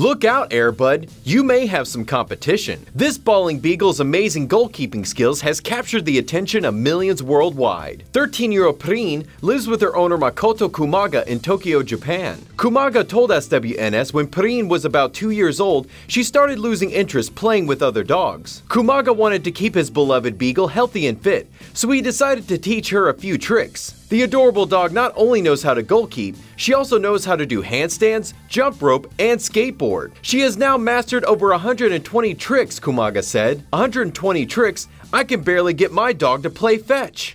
Look out, Air Bud, you may have some competition. This bowling beagle's amazing goalkeeping skills has captured the attention of millions worldwide. 13-year-old Preen lives with her owner Makoto Kumaga in Tokyo, Japan. Kumaga told SWNS when Preen was about 2 years old, she started losing interest playing with other dogs. Kumaga wanted to keep his beloved beagle healthy and fit, so he decided to teach her a few tricks. The adorable dog not only knows how to goalkeep, she also knows how to do handstands, jump rope, and skateboard. She has now mastered over 120 tricks, Kumaga said. 120 tricks? I can barely get my dog to play fetch.